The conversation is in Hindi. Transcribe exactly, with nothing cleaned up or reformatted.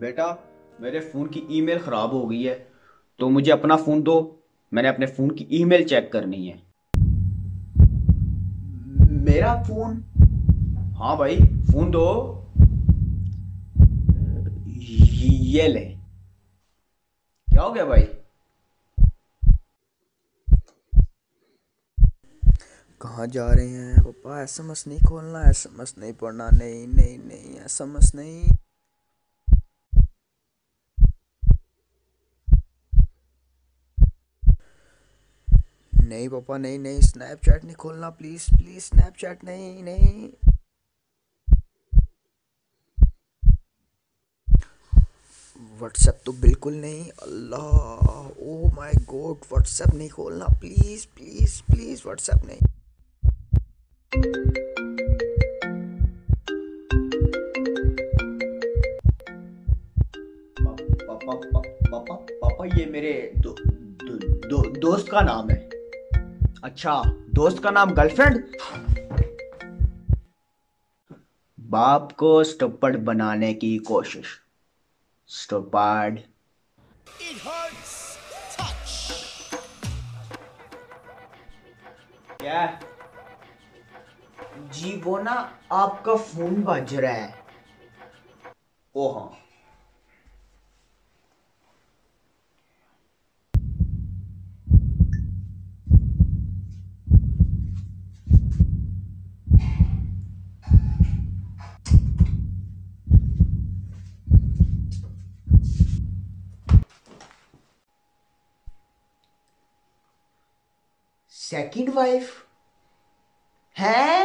बेटा मेरे फ़ोन की ईमेल ख़राब हो गई है तो मुझे अपना फ़ोन दो, मैंने अपने फ़ोन की ईमेल चेक करनी है। मेरा फ़ोन? हाँ भाई फ़ोन दो, ये ले। क्या हो गया भाई? कहाँ जा रहे हैं पापा? एस एम एस नहीं खोलना, एस एम एस नहीं पढ़ना, नहीं नहीं नहीं एस एम एस नहीं। नहीं पापा नहीं नहीं स्नैपचैट नहीं खोलना, प्लीज प्लीज स्नैपचैट नहीं नहीं। व्हाट्सएप तो बिल्कुल नहीं, अल्लाह, ओह माय गॉड, व्हाट्सएप नहीं खोलना, प्लीज प्लीज प्लीज व्हाट्सएप नहीं। पापा पापा पापा पापा ये मेरे दो, दो, दो, दोस्त का नाम है। अच्छा, दोस्त का नाम गर्लफ्रेंड? बाप को स्टूपिड बनाने की कोशिश। स्टूपिड। क्या जी? वो ना आपका फोन बज रहा है। ओ हाँ, सेकंड वाइफ है।